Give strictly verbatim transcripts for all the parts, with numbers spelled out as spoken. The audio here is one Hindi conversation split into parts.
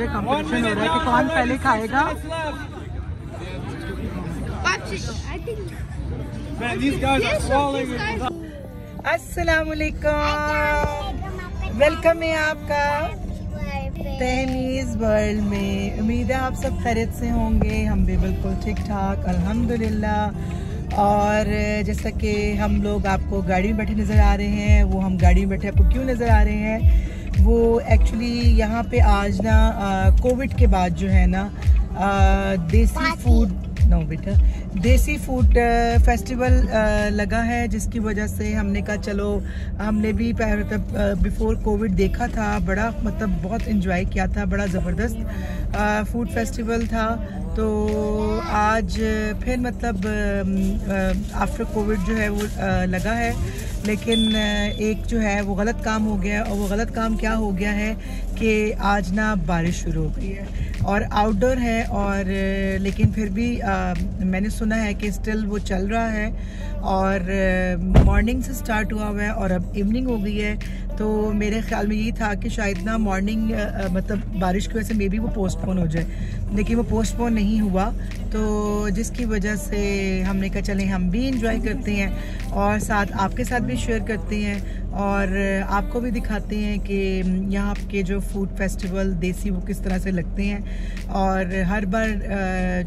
रहा है, कंपटीशन हो रहा है कि कौन पहले खाएगा। अस्सलामुअलैकुम, वेलकम है आपका तहमीज़ वर्ल्ड में। उम्मीद है आप सब खैरियत से होंगे, हम भी बिल्कुल ठीक ठाक अल्हम्दुलिल्लाह। और जैसा कि हम लोग आपको गाड़ी में बैठे नज़र आ रहे हैं, वो हम गाड़ी में बैठे आपको क्यों नज़र आ रहे हैं, वो एक्चुअली यहाँ पे आज ना कोविड के बाद जो है ना आ, देसी फूड नो बेटा देसी फूड फेस्टिवल लगा है, जिसकी वजह से हमने कहा चलो, हमने भी बिफोर कोविड देखा था, बड़ा मतलब बहुत इन्जॉय किया था, बड़ा ज़बरदस्त फूड फेस्टिवल था। तो आज फिर मतलब आफ्टर कोविड जो है वो लगा है, लेकिन एक जो है वो गलत काम हो गया। और वो गलत काम क्या हो गया है कि आज ना बारिश शुरू हो गई है और आउटडोर है, और लेकिन फिर भी आ, मैंने सुना है कि स्टिल वो चल रहा है और मॉर्निंग से स्टार्ट हुआ हुआ है और अब इवनिंग हो गई है। तो मेरे ख्याल में यही था कि शायद ना मॉर्निंग मतलब बारिश की वजह से मे बी वो पोस्टपोन हो जाए, लेकिन वो पोस्टपोन नहीं हुआ, तो जिसकी वजह से हमने कहा चलें हम भी इंजॉय करते हैं और साथ आपके साथ भी शेयर करते हैं और आपको भी दिखाते हैं कि यहाँ के जो फूड फेस्टिवल देसी वो किस तरह से लगते हैं। और हर बार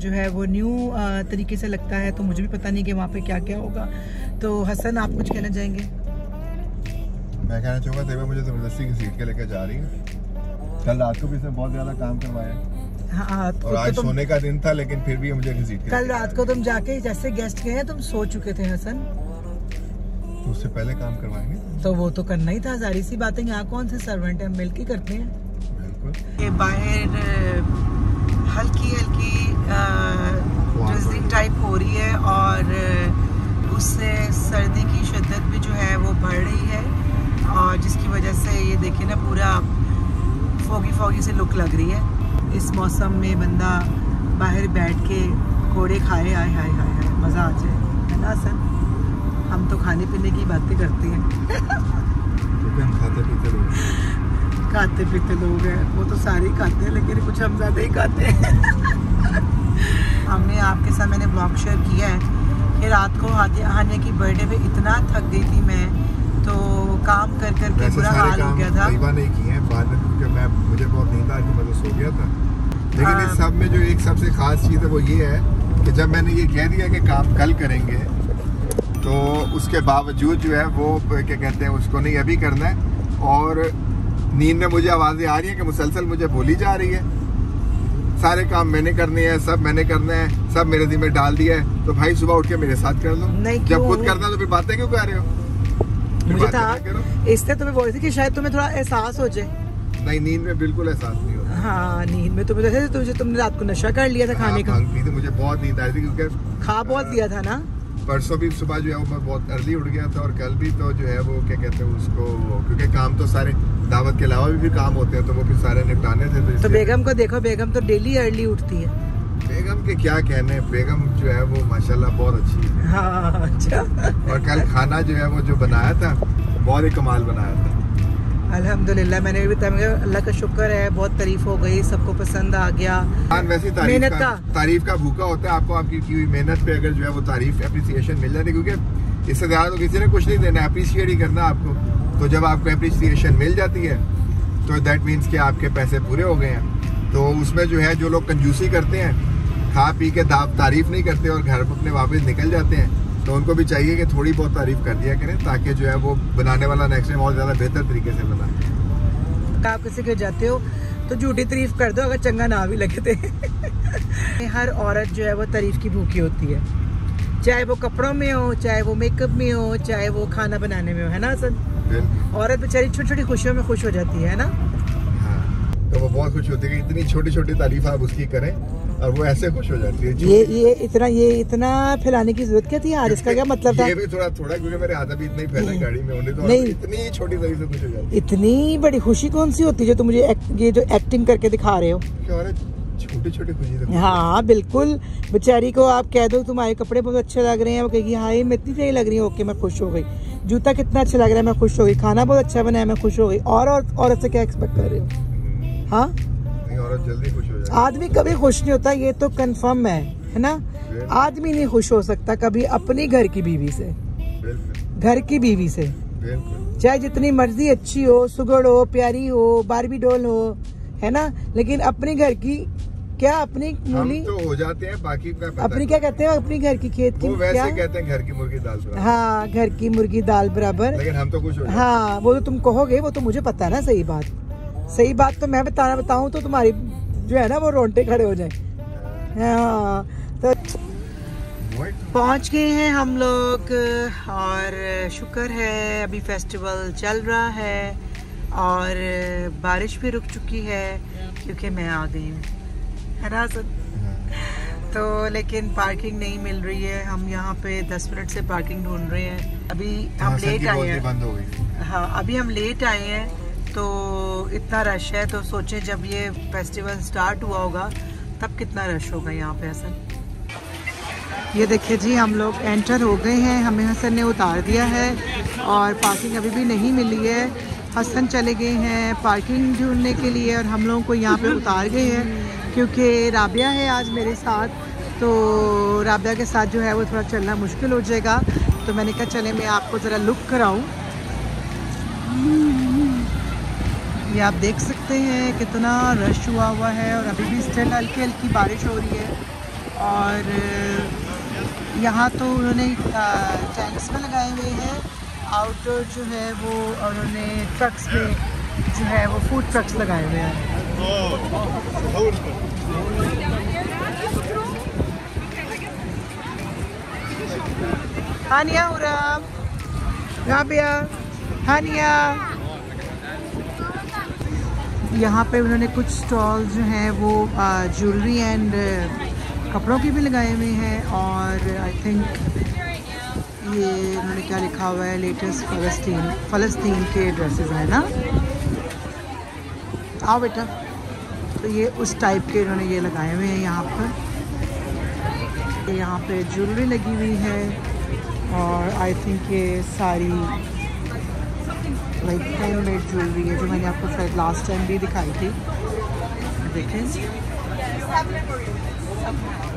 जो है वो न्यू तरीके से लगता है, तो मुझे भी पता नहीं कि वहाँ पे क्या क्या होगा। तो हसन, आप कुछ कहना चाहेंगे? मैं कहना चाहूँगा तैयबा मुझे ज़बरदस्ती की सीट के लेकर जा रही है। कल रात को भी इसने बहुत ज़्यादा काम करवाया, हाँ, और आज तो सोने का दिन था, लेकिन फिर भी मुझे घसीट के कल रात को तुम जाके जैसे गेस्ट गए हैं तुम सो चुके थे हसन, तो उससे पहले काम करवाएंगे, तो वो तो करना ही था। जारी सी बातें, यहाँ कौन से सर्वेंट है, हम मिल के करते हैं। बिल्कुल, ये बाहर हल्की हल्की ड्रिजलिंग टाइप हो रही है और उससे सर्दी की शिद्दत भी जो है वो बढ़ रही है, और जिसकी वजह से ये देखिए ना पूरा फॉगी फॉगी से लुक लग रही है। इस मौसम में बंदा बाहर बैठ के कोड़े खाए, आए हाय हाय हाय मज़ा आ जाए, है ना सर? हम तो खाने पीने की बातें करते हैं क्योंकि हम खाते पीते लोग हैं। खाते पीते लोग हैं, वो तो सारे ही खाते हैं, लेकिन कुछ हम ज़्यादा ही खाते हैं। हमने आपके साथ मैंने ब्लॉग शेयर किया है कि रात को हानिया की बर्थडे पे इतना थक गई थी मैं, तो काम कर कर के पूरा हाल हो गया था। तैयबा नहीं किए हैं बाद में, क्योंकि मैं मुझे बहुत नींद आ गई, मैं तो सो गया था। लेकिन आ, इस सब में जो एक सबसे खास चीज़ है वो ये है कि जब मैंने ये कह दिया कि काम कल करेंगे, तो उसके बावजूद जो है वो क्या कहते हैं उसको नहीं अभी करना है। और नींद में मुझे आवाज़ें आ रही हैं कि मुसलसल मुझे बोली जा रही है सारे काम मैंने करने हैं, सब मैंने करना है, सब मेरे जिम्मे डाल दिया है। तो भाई सुबह उठ के मेरे साथ कर लो, जब खुद करना तो फिर बातें क्यों कर रहे हो? मुझे था इससे तुम्हें बोल रही थी कि शायद तुम्हें थोड़ा एहसास हो जाए। नहीं, नींद में बिल्कुल एहसास नहीं होता। हाँ, नींद में तुम्हें जैसे तुझे तुमने रात को नशा कर लिया था खाने का। मुझे बहुत नींद आ रही थी क्योंकि खा बहुत लिया था ना। परसों भी सुबह जो है वो मैं बहुत अर्ली उठ गया था, और कल भी तो जो है वो क्या कहते हैं उसको, क्योंकि काम तो सारे दावत के अलावा भी काम होते हैं, तो वो फिर सारे निपटाने थे। तो बेगम को देखो, बेगम तो डेली अर्ली उठती है। बेगम के क्या कहने, बेगम जो है वो माशाल्लाह बहुत अच्छी है। हाँ, अच्छा। और कल खाना जो है वो जो बनाया था बहुत ही कमाल बनाया था, अल्हम्दुलिल्लाह। मैंने भी तमाम अल्लाह का शुक्र है, बहुत तारीफ हो गई, सबको पसंद आ गया। वैसे तारीफ का, तारीफ का भूखा होता है, आपको आपकी की मेहनत पे अगर जो है वो तारीफ एप्रिसिएशन मिल जाती है, क्योंकि इससे ज्यादा तो किसी ने कुछ नहीं देना, अप्रिशिएट ही करना आपको। तो जब आपको एप्रिसिएशन मिल जाती है तो दैट मीन्स कि आपके पैसे पूरे हो गए हैं। तो उसमें जो है जो लोग कंजूसी करते हैं, खा पी के तारीफ नहीं करते और घर पर अपने वापस निकल जाते हैं, तो उनको भी चाहिए कि थोड़ी बहुत तारीफ कर दिया करें, ताकि जो है वो बनाने वाला नेक्स्ट टाइम और ज़्यादा बेहतर तरीके से बनाए। आप किसी के जाते हो तो झूठी तारीफ कर दो, अगर चंगा ना भी लगे थे। हर औरत जो है वो तारीफ की भूखी होती है, चाहे वो कपड़ों में हो, चाहे वो मेकअप में हो, चाहे वो खाना बनाने में हो, है ना हसन? औरत बेचारी छोटी छोटी खुशियों में खुश हो जाती है ना, तो वो बहुत खुश होती है। इतनी छोटी छोटी तारीफ आप उसकी करें और वो ऐसे खुश हो जाती है। ये ये इतना ये इतना फैलाने की जरूरत क्या थी यार, इसका क्या मतलब था? ये भी थोड़ा थोड़ा, क्योंकि मेरे आधा भी इतना ही फैला गाड़ी में, उन्हें तो इतनी छोटी तारीफ से खुश हो जाती है। इतनी बड़ी खुशी कौन सी होती है जो तुम मुझे ये जो एक्टिंग करके दिखा रहे हो? छोटी छोटी खुशी। हाँ बिल्कुल, बेचारी को आप कह दो तुम्हारे कपड़े बहुत अच्छे लग रहे हैं, वो कहेगी हाँ ये मैं इतनी सही लग रही हूँ, ओके मैं खुश हो गई। जूता कितना अच्छा लग रहा है, मैं खुश हो गई। खाना बहुत अच्छा बनाया, मैं खुश हो गई। और औरत से क्या एक्सपेक्ट कर रहे हो? हाँ नहीं, औरत जल्दी खुश हो जाती है। आदमी कभी खुश नहीं होता, ये तो कंफर्म है, है ना। आदमी नहीं खुश हो सकता कभी अपनी घर की बीवी से, घर की बीवी से, चाहे जितनी मर्जी अच्छी हो, सुगड़ हो, प्यारी हो, बारबी डॉल हो, है ना, लेकिन अपने घर की क्या अपनी मूली तो हो जाते हैं, बाकी का पता अपनी क्या कहते हैं, अपनी घर की खेत की वो वैसे क्या? कहते हैं घर की मुर्गी दाल बराबर। हाँ, घर की मुर्गी दाल बराबर, लेकिन हम तो कुछ हो जाते हैं। हाँ, वो तो तुम कहोगे, वो तो मुझे पता है ना। सही बात, सही बात तो मैं बताना बताऊँ तो तुम्हारी जो है ना वो रोंटे खड़े हो जाए। हाँ, तो पहुँच गए हैं हम लोग और शुक्र है अभी फेस्टिवल चल रहा है और बारिश भी रुक चुकी है क्योंकि मैं आ गई हूँ, है ना सर। तो लेकिन पार्किंग नहीं मिल रही है, हम यहाँ पे दस मिनट से पार्किंग ढूंढ रहे हैं। अभी हम लेट आए हैं, हाँ अभी हम लेट आए हैं, तो इतना रश है। तो सोचें जब ये फेस्टिवल स्टार्ट हुआ होगा तब कितना रश होगा यहाँ पे असल। ये देखिए जी, हम लोग एंटर हो गए हैं, हमें हसन ने उतार दिया है और पार्किंग अभी भी नहीं मिली है। हसन चले गए हैं पार्किंग ढूंढने के लिए और हम लोगों को यहाँ पे उतार गए हैं क्योंकि राबिया है आज मेरे साथ, तो राबिया के साथ जो है वो थोड़ा चलना मुश्किल हो जाएगा। तो मैंने कहा चले मैं आपको ज़रा लुक कराऊँ। ये आप देख सकते हैं कितना रश हुआ हुआ है और अभी भी स्टिल हल्की हल्की बारिश हो रही है। और यहाँ तो उन्होंने टैंक्स में लगाए हुए हैं, आउटडोर जो है वो उन्होंने ट्रक्स में जो है वो फूड ट्रक्स लगाए हुए हैं। हानिया उराम राबिया हानिया, यहाँ पे उन्होंने कुछ स्टॉल जो हैं वो ज्वेलरी एंड कपड़ों के भी लगाए हुए हैं। और आई थिंक ये उन्होंने क्या लिखा हुआ है, लेटेस्ट फलस्तीन फलस्तीन के ड्रेसेस है ना, आओ बेटा। तो ये उस टाइप के इन्होंने ये लगाए हुए हैं यहाँ पर। यहाँ पे ज्वेलरी लगी हुई है और आई थिंक ये सारी लाइक हैंडमेड ज्वेलरी है जो मैंने आपको शायद लास्ट टाइम भी दिखाई थी। देखें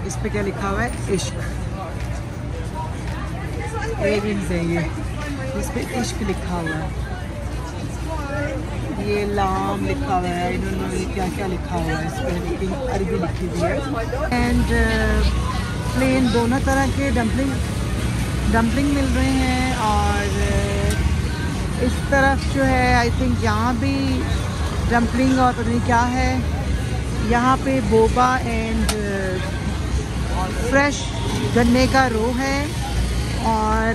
इस पे क्या लिखा हुआ है, इश्क एयरिंग्स है ये, इस पर इश्क लिखा हुआ है। ये लाम लिखा हुआ है, इन्होंने क्या क्या लिखा हुआ है इस पर, लेकिन अरबी लिखी हुई है। एंड प्लेन दोनों तरह के डम्पलिंग डम्पलिंग मिल रहे हैं। और इस तरफ जो है आई थिंक यहाँ भी डम्पलिंग और पता नहीं क्या है। यहाँ पे बोबा एंड फ्रेश गन्ने का रो है। और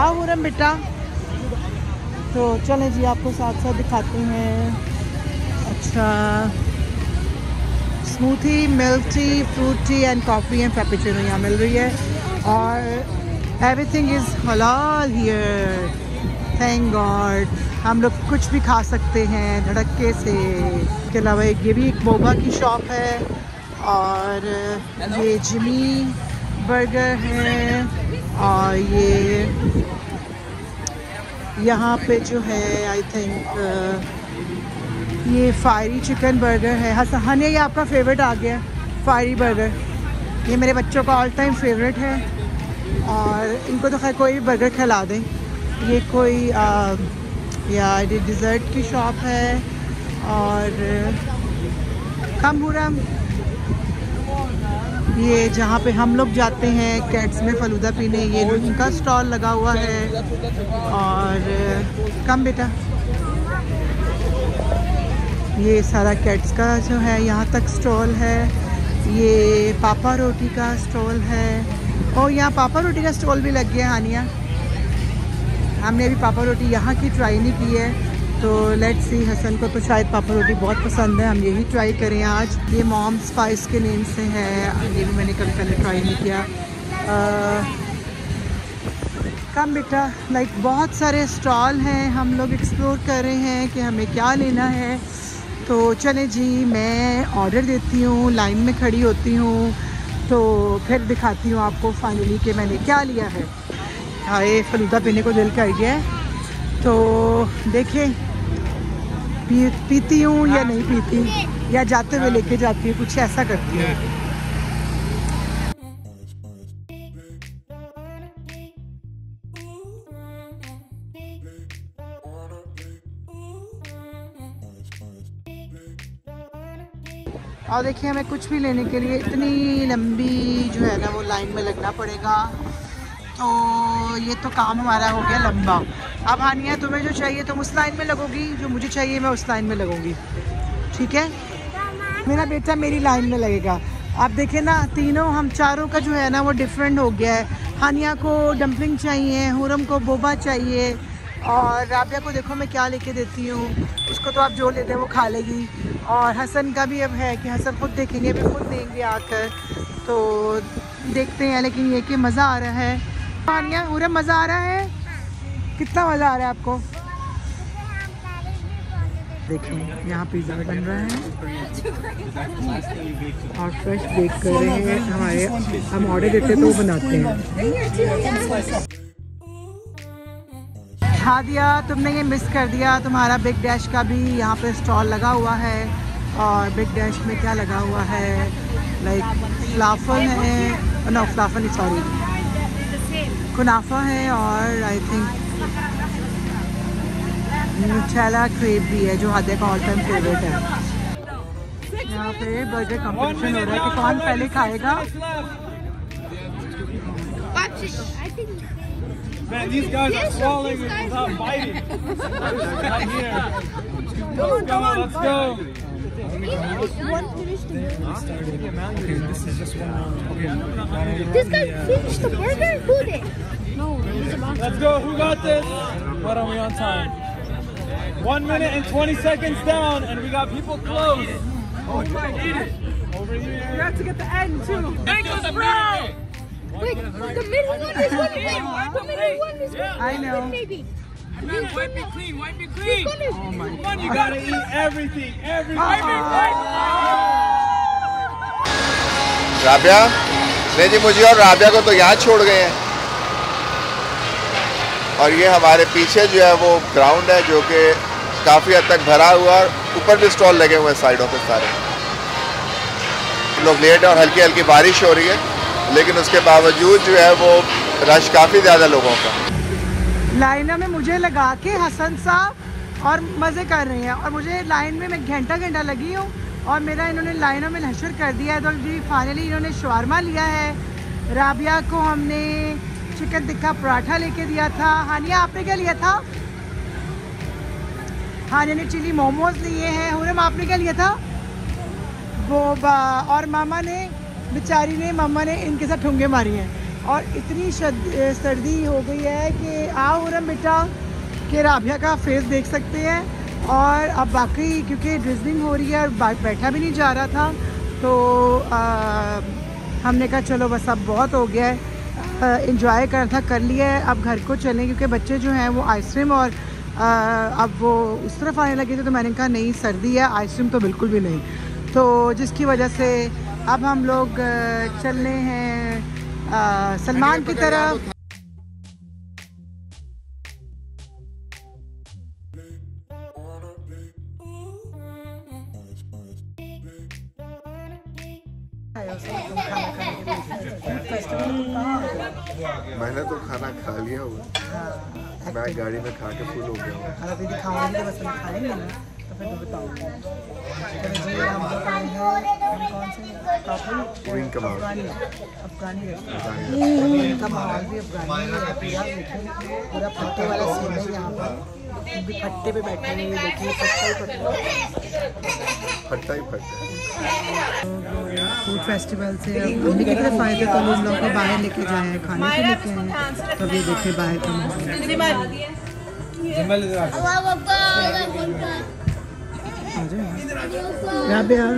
आओ मुरम बेटा, तो चलें जी आपको साथ साथ दिखाते हैं। अच्छा, smoothie, milk tea, fruit tea and coffee and cappuccino यहाँ मिल रही है। और everything is halal here, thank God. हम लोग कुछ भी खा सकते हैं धड़के से। इसके अलावा ये भी एक बोबा की शॉप है और ये जिमी बर्गर है। और ये यहाँ पे जो है आई थिंक ये फायरी चिकन बर्गर है। हसन हानिया, ये आपका फेवरेट आ गया फायरी बर्गर, ये मेरे बच्चों का ऑल टाइम फेवरेट है। और इनको तो खैर कोई भी बर्गर खिला दें। ये कोई या ये डिज़र्ट की शॉप है। और कम हो रहा, ये जहाँ पे हम लोग जाते हैं कैट्स में फ़लूदा पीने, ये उनका स्टॉल लगा हुआ है। और कम बेटा, ये सारा कैट्स का जो है यहाँ तक स्टॉल है। ये पापा रोटी का स्टॉल है और यहाँ पापा रोटी का स्टॉल भी लग गया। हानिया, हमने अभी पापा रोटी यहाँ की ट्राई नहीं की है, तो लेट्स सी। हसन को तो शायद पापा रोटी बहुत पसंद है, हम यही ट्राई करें आज। ये मॉम स्पाइस के नेम से है, ये भी मैंने कभी पहले ट्राई नहीं किया। आ, कम बेटा, लाइक बहुत सारे स्टॉल हैं, हम लोग एक्सप्लोर कर रहे हैं कि हमें क्या लेना है। तो चलें जी, मैं ऑर्डर देती हूँ, लाइन में खड़ी होती हूँ, तो फिर दिखाती हूँ आपको फाइनली कि मैंने क्या लिया है। हाय, फलूदा पीने को दिल कर गया है। तो देखिए पी पीती हूँ या नहीं पीती, या जाते हुए लेके जाती हूँ, कुछ ऐसा करती हूँ। और देखिए हमें कुछ भी लेने के लिए इतनी लंबी जो है ना वो लाइन में लगना पड़ेगा, तो ये तो काम हमारा हो गया लंबा। अब हानिया तुम्हें जो चाहिए तुम उस लाइन में लगोगी, जो मुझे चाहिए मैं उस लाइन में लगूंगी, ठीक है। मेरा बेटा मेरी लाइन में लगेगा। आप देखें ना तीनों हम चारों का जो है ना वो डिफरेंट हो गया है। हानिया को डम्पलिंग चाहिए, हुरम को बोबा चाहिए, और राबिया को देखो मैं क्या लेके देती हूँ उसको, तो आप जो लेते हैं वो खा लेगी। और हसन का भी अब है कि हसन खुद देखेंगे, फिर खुद देंगे आकर, तो देखते हैं। लेकिन ये कि मज़ा आ रहा है। हानिया हुरम मज़ा आ रहा है? कितना मज़ा आ रहा है आपको? देखें यहाँ पिज़्ज़ा बन रहा है और फ्रेश बेक कर रहे हैं हमारे, हम ऑर्डर देते हैं तो वो बनाते हैं। हादिया तुमने ये मिस कर दिया, तुम्हारा बिग डैश का भी यहाँ पे स्टॉल लगा हुआ है। और बिग डैश में क्या लगा हुआ है, लाइक फ्लाफल है, नो फ्लाफल नहीं सॉरी कुनाफा है, और आई थिंक न्यूट्रेला क्रेप भी है जो हादिया का ऑल टाइम फेवरेट है। यहाँ पे बर्गर कॉम्पिटिशन हो रहा है कि कौन पहले खाएगा। Man, these guys are swallowing it without biting. Come here. Come on, come on. Let's go. This is just one. This guy finished the burger? Who did? No. Let's go. Who got this? What are we on time? One minute and twenty seconds down, and we got people close. Oh, eat it. Over here. We have to get the egg too. Egg was brown. Wait, the middle one is one big. The middle one is yeah, one. I know. Maybe. Wipe it clean. Wipe it clean. Oh my God! Come on, you gotta eat everything. Everything. Rabia, नहीं जी मुझे और राबिया को तो यहाँ छोड़ गए हैं। और ये हमारे पीछे जो है वो ग्राउंड है जो कि काफी हद तक भरा हुआ है, ऊपर भी स्टॉल लगे हुए हैं साइडों पे सारे। लोग लेट हैं और हल्की हल्की बारिश हो रही है, लेकिन उसके बावजूद जो है वो रश काफ़ी ज़्यादा लोगों का। लाइन में मुझे लगा के हसन साहब और मज़े कर रहे हैं, और मुझे लाइन में मैं घंटा घंटा लगी हूँ और मेरा इन्होंने लाइनों में लश्कर कर दिया है। तो जी फाइनली इन्होंने शवारमा लिया है, राबिया को हमने चिकन टिक्का पराठा लेके दिया था। हानिया आपने क्या लिया था? हानिया ने चिली मोमोज लिए हैं। हुरम आपने क्या लिया था? बोबा। और मामा ने बेचारी ने मम्मा ने इनके साथ ठुंगे मारी हैं, और इतनी सर्दी हो गई है कि आओ रम बेटा के राबिया का फेस देख सकते हैं। और अब बाकी क्योंकि ड्रिजलिंग हो रही है और बैठा भी नहीं जा रहा था, तो आ, हमने कहा चलो बस अब बहुत हो गया है, इंजॉय करना था कर लिया है, अब घर को चलें। क्योंकि बच्चे जो हैं वो आइसक्रीम और आ, अब वो उस तरफ आने लगे थे, तो मैंने कहा नहीं सर्दी है, आइसक्रीम तो बिल्कुल भी नहीं, तो जिसकी वजह से अब हम लोग चलने हैं सलमान की तरफ। मैंने तो खाना खा लिया हुआ, मैं गाड़ी में खा के फुल हो गया। दीदी खाने बस खाएंगे ना तो फिर बताऊंगा। अफगानी अफगानी इनका माहौल भी अफगानी है, पूरा पट्टे वाला सीन है। यहाँ पर पट्टे पे बैठे हुए देखिए, पट्टा ही पट्टा। फूड फेस्टिवल से कितने फायदे, तो लोग लोग को बाहर लेके जाए खाने के लेके, तो ये देखे बाहर का राबिया।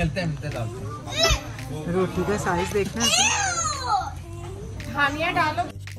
मिलते हैं मिलते रोटी का साइज देखना है। हानिया डालो।